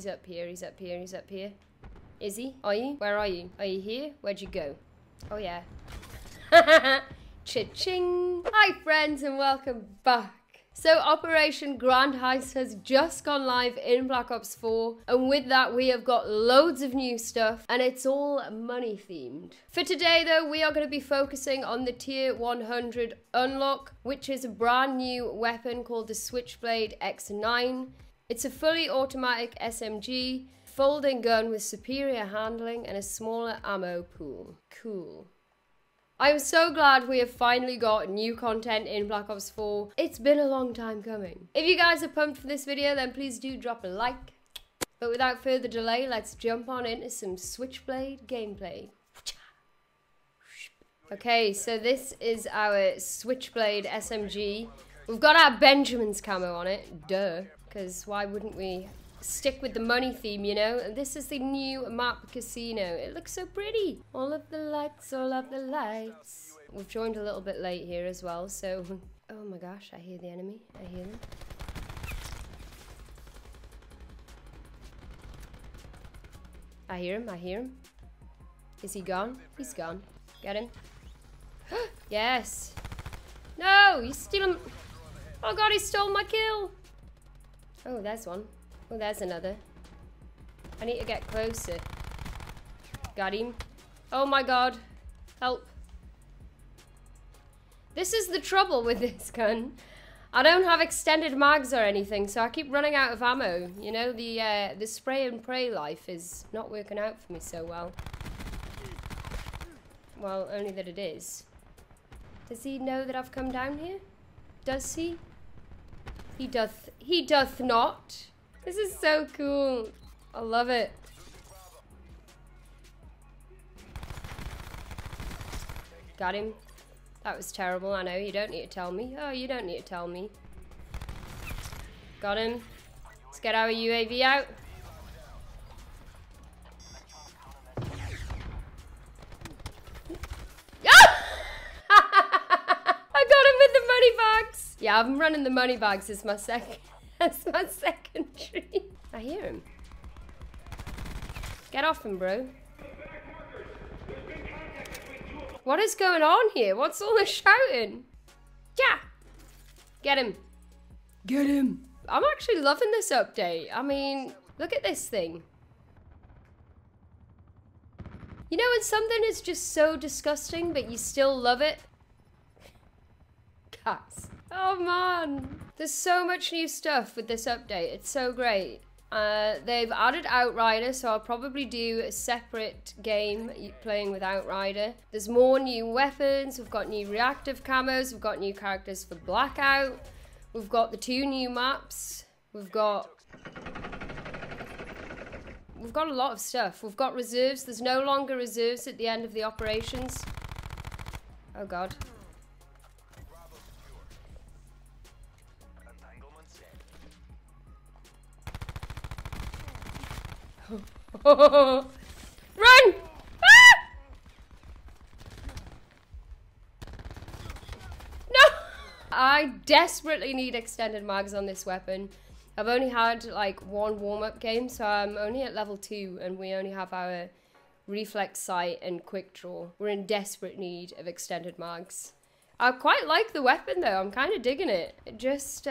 He's up here, he's up here, he's up here. Is he? Are you? Where are you? Are you here? Where'd you go? Oh yeah. Cha-ching! Hi friends and welcome back. So Operation Grand Heist has just gone live in Black Ops 4, and with that we have got loads of new stuff and it's all money themed. For today though, we are going to be focusing on the tier 100 unlock, which is a brand new weapon called the Switchblade X9. It's a fully automatic SMG, folding gun with superior handling and a smaller ammo pool. Cool. I'm so glad we have finally got new content in Black Ops 4. It's been a long time coming. If you guys are pumped for this video, then please do drop a like. But without further delay, let's jump on into some Switchblade gameplay. Okay, so this is our Switchblade SMG. We've got our Benjamin's camo on it, duh. Because why wouldn't we stick with the money theme, you know? And this is the new map Casino. It looks so pretty. All of the lights, all of the lights. We've joined a little bit late here as well, so... Oh my gosh, I hear the enemy. I hear them. I hear him, I hear him. Is he gone? He's gone. Get him. Yes! No! He's stealing... Oh god, he stole my kill! Oh, there's one. Oh, there's another. I need to get closer. Got him. Oh my god. Help. This is the trouble with this gun. I don't have extended mags or anything, so I keep running out of ammo. You know, the spray and pray life is not working out for me so well. Well, only that it is. Does he know that I've come down here? Does he? He doth not. This is so cool. I love it. Got him. That was terrible. I know. You don't need to tell me. Oh, you don't need to tell me. Got him. Let's get our UAV out. Ah! I got him with the money bags. Yeah, I'm running the money bags as my second. That's my second tree. I hear him. Get off him, bro. What is going on here? What's all the shouting? Yeah! Get him. Get him. I'm actually loving this update. I mean, look at this thing. You know when something is just so disgusting, but you still love it? Cats. Oh man, there's so much new stuff with this update, it's so great. They've added Outrider, so I'll probably do a separate game playing with Outrider. There's more new weapons, we've got new reactive camos, we've got new characters for Blackout, we've got the two new maps, we've got a lot of stuff. We've got reserves, there's no longer reserves at the end of the operations. Oh god. Run! Ah! No! I desperately need extended mags on this weapon. I've only had like one warm-up game, so I'm only at level 2 and we only have our reflex sight and quick draw. We're in desperate need of extended mags. I quite like the weapon though, I'm kind of digging it. It just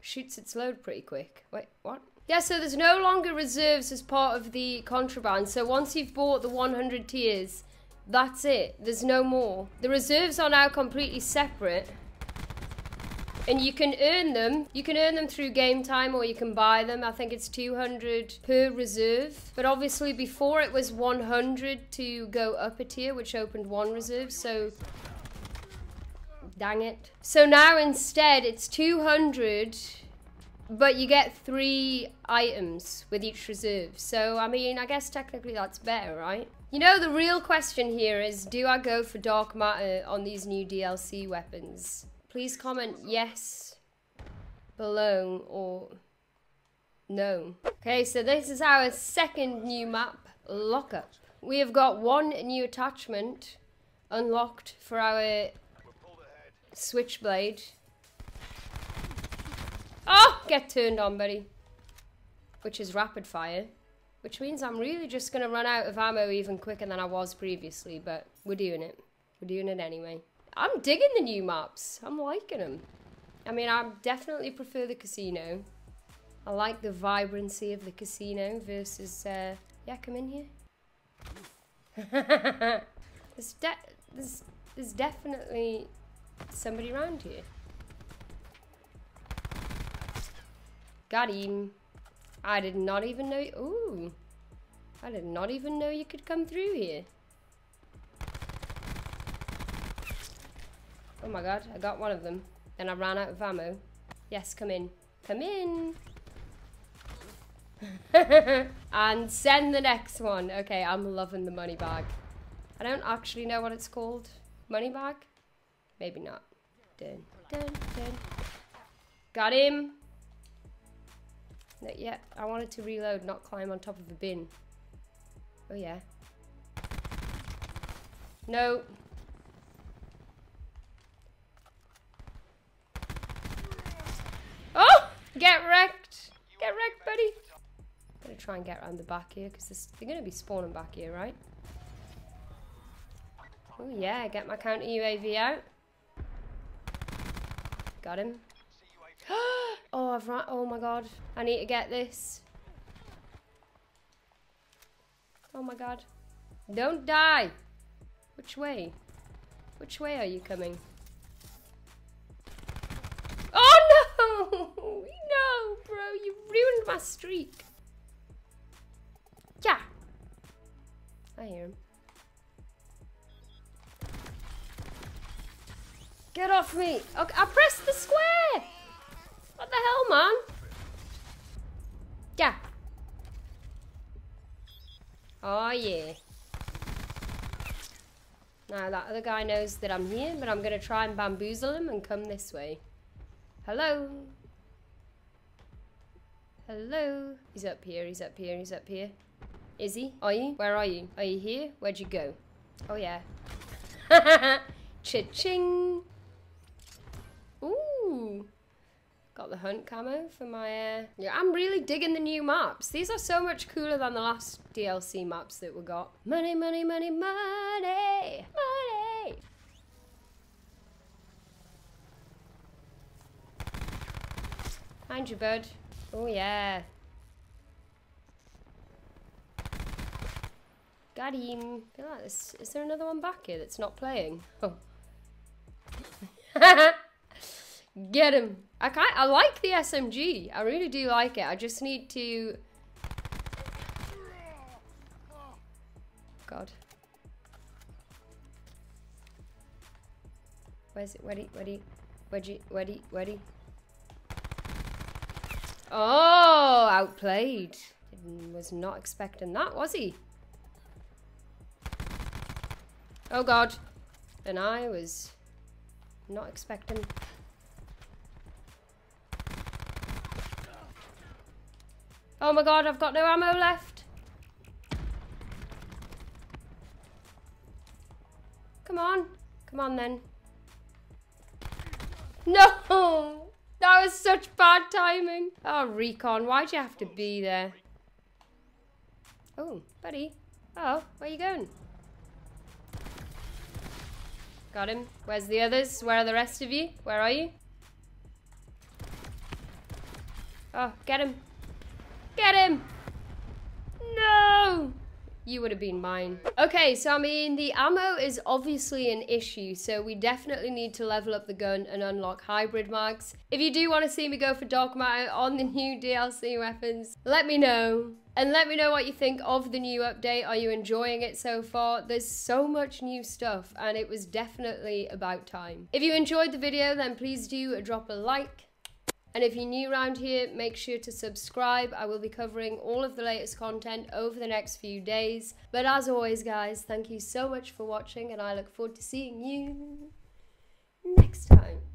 shoots its load pretty quick. Wait, what? Yeah, so there's no longer reserves as part of the contraband. So once you've bought the 100 tiers, that's it. There's no more. The reserves are now completely separate. And you can earn them. You can earn them through game time or you can buy them. I think it's 200 per reserve. But obviously before it was 100 to go up a tier, which opened one reserve. So... dang it. So now instead it's 200... but you get 3 items with each reserve. So, I mean, I guess technically that's better, right? You know, the real question here is, do I go for Dark Matter on these new DLC weapons? Please comment yes below or no. Okay, so this is our second new map, Locker. We have got one new attachment unlocked for our Switchblade. Oh, get turned on, buddy. which is rapid fire, which means I'm really just going to run out of ammo even quicker than I was previously, but we're doing it. We're doing it anyway. I'm digging the new maps. I'm liking them. I mean, I definitely prefer the casino. I like the vibrancy of the casino versus... yeah, come in here. There's definitely somebody around here. Got him. I did not even know... Ooh. I did not even know you could come through here. Oh my god, I got one of them. Then I ran out of ammo. Yes, come in. Come in! And send the next one. Okay, I'm loving the money bag. I don't actually know what it's called. Money bag? Maybe not. Dun, dun, dun. Got him! No, yeah, I wanted to reload, not climb on top of a bin. Oh yeah. No. Oh! Get wrecked! Get wrecked, buddy! I'm gonna try and get around the back here, because they're gonna be spawning back here, right? Oh yeah, get my counter UAV out. Got him. Oh, I've run. Oh my god. I need to get this. Oh my god. Don't die. Which way? Which way are you coming? Oh no! No, bro. You ruined my streak. Yeah. I hear him. Get off me. Okay, I pressed the square. What the hell, man? Yeah. Oh, yeah. Now, that other guy knows that I'm here, but I'm going to try and bamboozle him and come this way. Hello? Hello? He's up here, he's up here, he's up here. Is he? Are you? Where are you? Are you here? Where'd you go? Oh, yeah. Cha-ching! Ooh! Got the hunt camo for my... Yeah, I'm really digging the new maps. These are so much cooler than the last DLC maps that we got. Money, money, money, money! Money! Find you, bud. Oh, yeah. Got him. I feel like this... Is there another one back here that's not playing? Oh. Get him. I like the SMG. I really do like it. I just need to... God. Where's it? Where'd he? Oh, outplayed. Was not expecting that, was he? Oh, God. And I was not expecting... Oh my god, I've got no ammo left. Come on. Come on then. No! That was such bad timing. Oh, Recon, why'd you have to be there? Oh, buddy. Oh, where you going? Got him. Where's the others? Where are the rest of you? Where are you? Oh, get him. Get him! No! You would have been mine. Okay, so I mean, the ammo is obviously an issue, so we definitely need to level up the gun and unlock hybrid mags. If you do want to see me go for Dark Matter on the new DLC weapons, let me know. And let me know what you think of the new update. Are you enjoying it so far? There's so much new stuff, and it was definitely about time. If you enjoyed the video, then please do drop a like. And if you're new around here, make sure to subscribe. I will be covering all of the latest content over the next few days. But as always, guys, thank you so much for watching, and I look forward to seeing you next time.